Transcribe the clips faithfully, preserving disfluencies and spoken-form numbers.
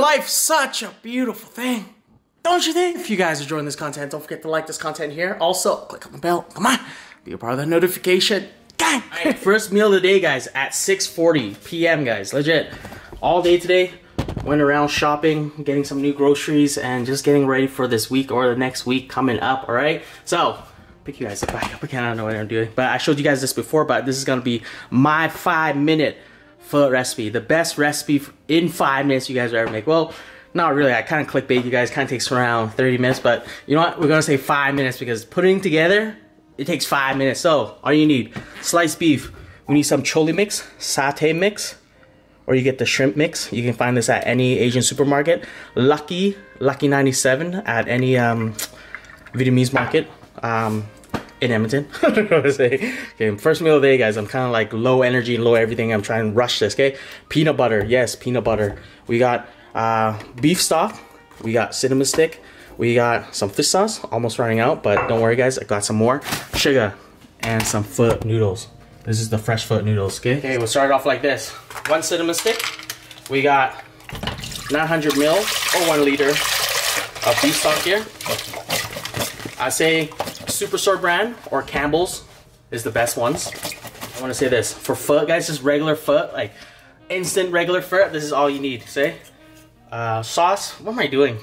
life's such a beautiful thing. Don't you think? If you guys are enjoying this content, don't forget to like this content here. Also, click on the bell. Come on. Be a part of the notification. Gang. Right, first meal of the day, guys, at six forty p m, guys. Legit. All day today, went around shopping, getting some new groceries, and just getting ready for this week or the next week coming up, all right? So, pick you guys up back up again. I don't know what I'm doing, but I showed you guys this before, but this is going to be my five-minute pho recipe. The best recipe in five minutes you guys will ever make. Well, not really, I kind of clickbait you guys, kind of takes around thirty minutes, but you know what, we're gonna say five minutes because putting together, it takes five minutes. So, all you need, sliced beef, we need some Cholimex, satay mix, or you get the shrimp mix. You can find this at any Asian supermarket. Lucky, Lucky ninety-seven at any um, Vietnamese market um, in Edmonton. I don't know what to say. Okay, first meal of the day, guys, I'm kind of like low energy, low everything. I'm trying to rush this, okay? Peanut butter, yes, peanut butter. We got Uh, beef stock, we got cinnamon stick, we got some fish sauce, almost running out, but don't worry guys, I got some more, sugar, and some pho noodles. This is the fresh pho noodles, okay? Okay, we'll start off like this. One cinnamon stick, we got nine hundred mil or one liter of beef stock here. I say Superstore brand or Campbell's is the best ones. I want to say this, for pho guys, just regular pho, like instant regular pho, this is all you need, say. Uh, sauce, what am I doing?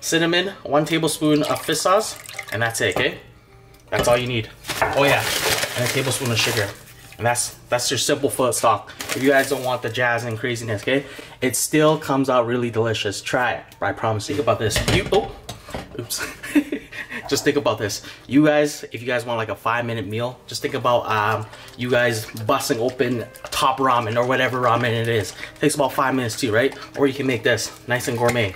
Cinnamon, one tablespoon of fish sauce, and that's it, okay? That's all you need. Oh yeah, and a tablespoon of sugar. And that's that's your simple pho stock. If you guys don't want the jazz and craziness, okay? It still comes out really delicious. Try it, I promise you. Think about this. You, oh, oops. Just think about this. You guys, if you guys want like a five minute meal, just think about um, you guys busting open Top Ramen or whatever ramen it is. It takes about five minutes too, right? Or you can make this nice and gourmet.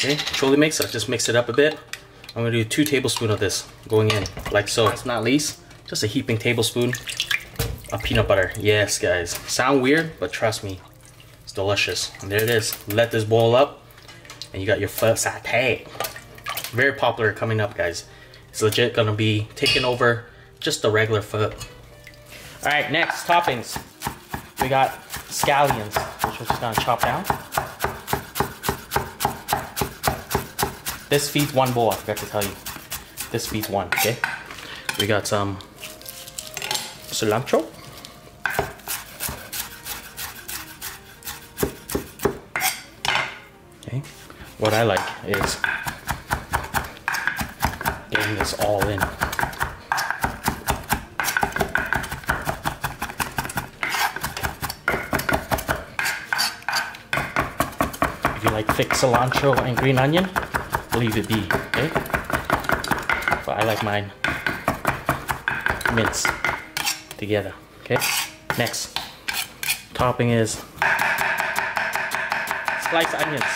Okay, Cholimex, I'll just mix it up a bit. I'm gonna do two tablespoons of this going in, like so. Last but not least, just a heaping tablespoon of peanut butter. Yes, guys, sound weird, but trust me, it's delicious. And there it is. Let this boil up, and you got your pho satay. Very popular coming up, guys. It's legit gonna be taking over just the regular pho. Alright, next, toppings. We got scallions, which we're just gonna chop down. This feeds one bowl, I forgot to tell you. This feeds one, okay? We got some cilantro. Okay, what I like is getting this all in. If you like thick cilantro and green onion, leave it be, okay? But I like mine minced together, okay? Next, topping is sliced onions,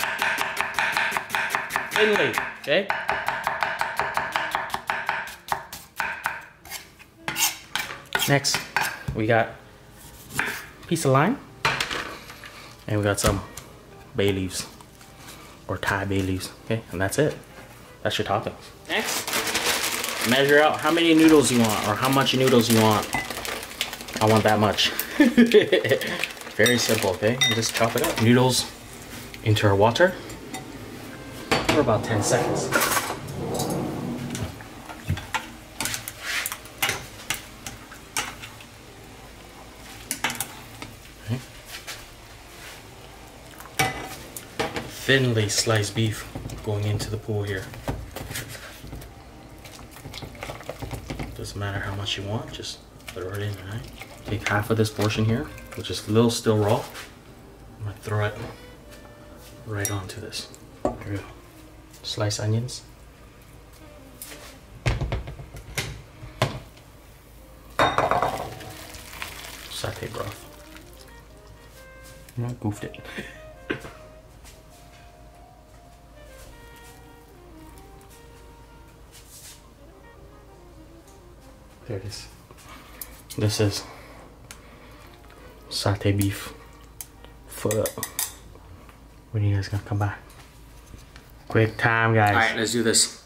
thinly, okay? Next, we got a piece of lime, and we got some bay leaves, or Thai bay leaves, okay? And that's it. That's your toppings. Next, measure out how many noodles you want, or how much noodles you want. I want that much. Very simple, okay? You just chop it up. Noodles into our water for about ten seconds. Thinly sliced beef going into the pool here. Doesn't matter how much you want, just throw it in, alright? Take half of this portion here, which is a little still raw. I'm gonna throw it right onto this. There we go. Sliced onions. Satay broth. I goofed it. There it is. This is satay beef pho. When are you guys gonna come back? Quick time, guys. All right, let's do this.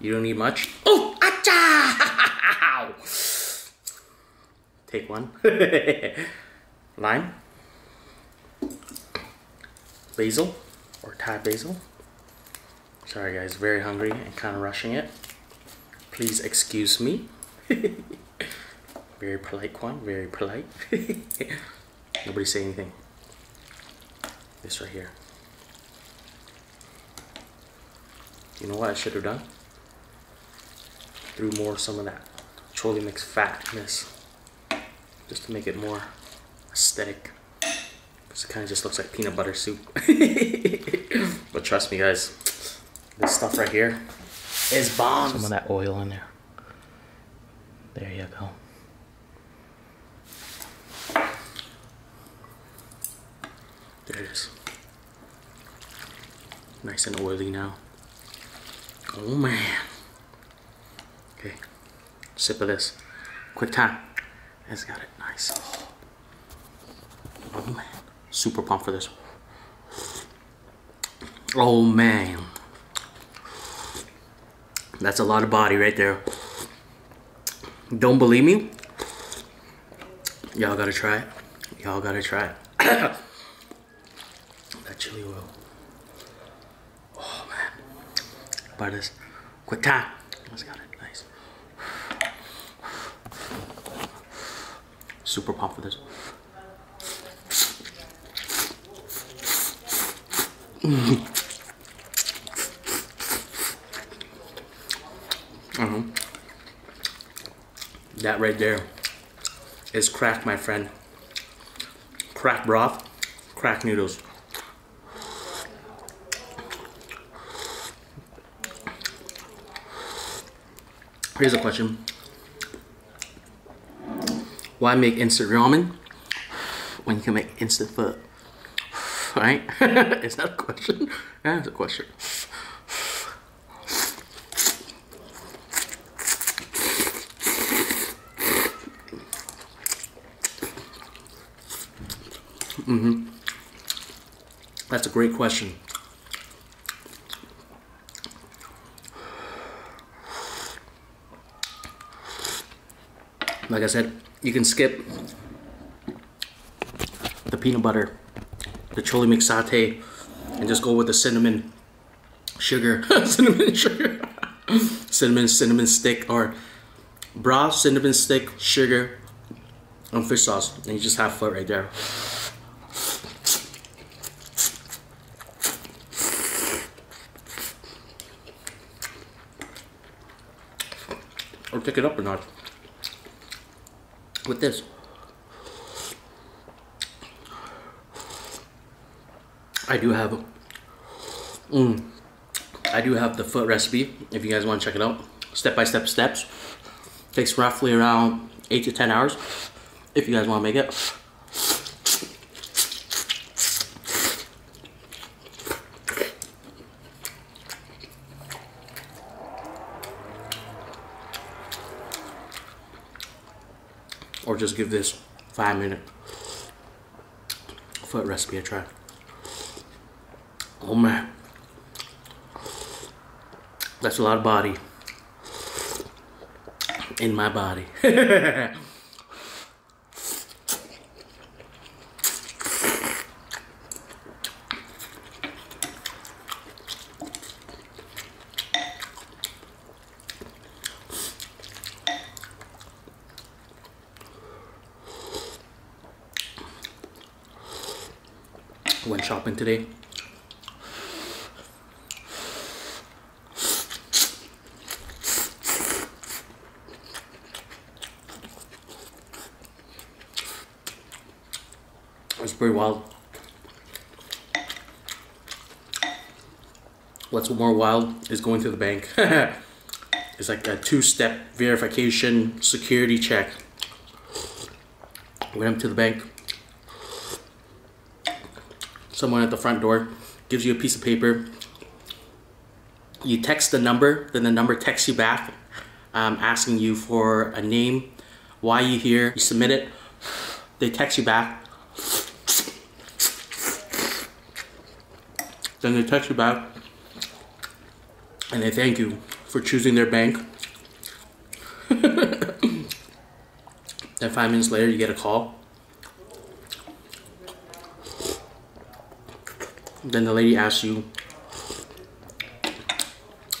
You don't need much. Oh, acha! Take one. Lime. basil or Thai basil. Sorry guys, very hungry and kind of rushing it. Please excuse me. Very polite one, very polite. Nobody say anything. This right here. You know what I should have done? Threw more some of that Cholimex fatness. Just to make it more aesthetic. Because it kind of just looks like peanut butter soup. But trust me guys, this stuff right here is bomb. Some of that oil in there. There you go. There it is. Nice and oily now. Oh man. Okay. Sip of this. Quick time. It's got it. Nice. Oh man. Super pumped for this. Oh man. That's a lot of body right there. Don't believe me? Y'all gotta try it. Y'all gotta try it. That chili oil. Oh man. Buy this. Quick time. Let's got it. Nice. Super pumped for this. Mm. Mm-hmm. That right there is crack, my friend. Crack broth, crack noodles. Here's a question. Why make instant ramen when you can make instant pho? Right? Is that a question? That's a question. Mm-hmm. That's a great question. Like I said, you can skip the peanut butter, the Cholimex saute, and just go with the cinnamon sugar, cinnamon sugar, cinnamon, cinnamon stick, or broth, cinnamon stick, sugar, and fish sauce, and you just have pho right there. Or pick it up or not with this. I do have mm, I do have the pho recipe if you guys want to check it out. Step by step steps. Takes roughly around eight to ten hours if you guys want to make it. Or just give this five minute foot recipe a try. Oh man. That's a lot of body. In my body. Went shopping today. It's pretty wild. What's more wild is going to the bank. It's like a two-step verification security check. Went up to the bank. Someone at the front door gives you a piece of paper. You text the number, then the number texts you back, um, asking you for a name, why you here. You submit it. They text you back. Then they text you back, and they thank you for choosing their bank. Then five minutes later, you get a call. Then the lady asks you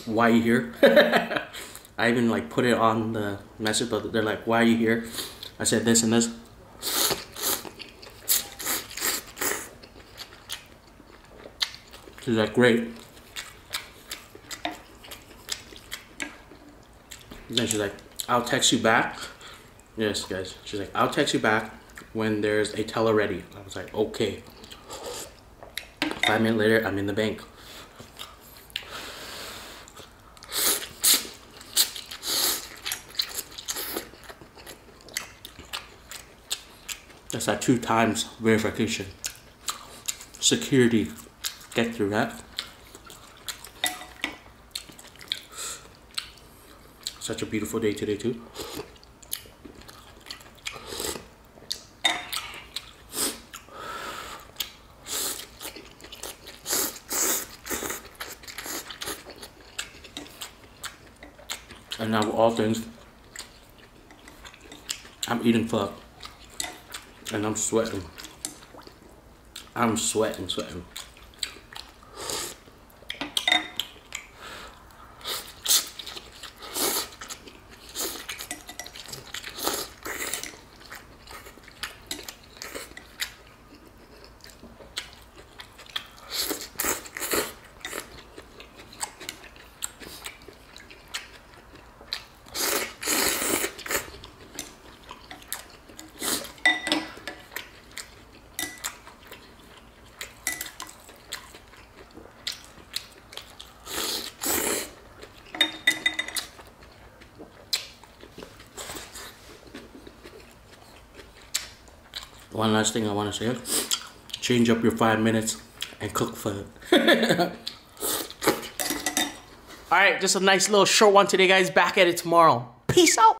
why are you here? I even like put it on the message, but they're like, why are you here? I said this and this. She's like, great. And then she's like, I'll text you back. Yes, guys. She's like, I'll text you back when there's a teller ready. I was like, okay. Five minutes later, I'm in the bank. That's like two times verification. Security. Get through that. Such a beautiful day today too. And now of all things, I'm eating pho. And I'm sweating. I'm sweating, sweating. One last thing I want to say, change up your five minutes and cook for it. All right, just a nice little short one today, guys. Back at it tomorrow. Peace out.